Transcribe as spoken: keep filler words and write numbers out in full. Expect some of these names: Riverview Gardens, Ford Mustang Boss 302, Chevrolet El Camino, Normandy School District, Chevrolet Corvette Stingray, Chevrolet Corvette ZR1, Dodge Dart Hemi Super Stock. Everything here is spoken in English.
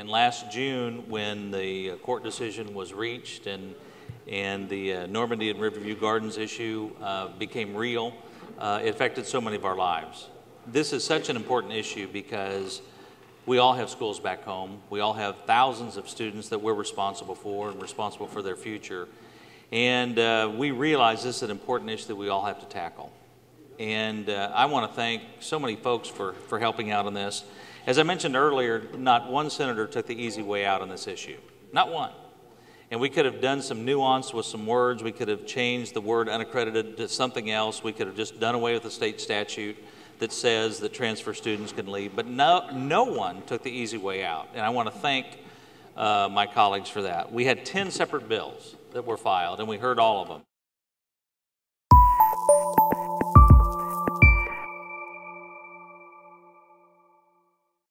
and last June, when the court decision was reached and and the uh, Normandy and Riverview Gardens issue uh, became real, uh, it affected so many of our lives. This is such an important issue because we all have schools back home. We all have thousands of students that we're responsible for and responsible for their future. And uh, we realize this is an important issue that we all have to tackle. And uh, I want to thank so many folks for, for helping out on this. As I mentioned earlier, not one senator took the easy way out on this issue. Not one. And we could have done some nuance with some words. We could have changed the word unaccredited to something else. We could have just done away with the state statute that says that transfer students can leave, but no, no one took the easy way out. And I want to thank uh, my colleagues for that. We had ten separate bills that were filed, and we heard all of them.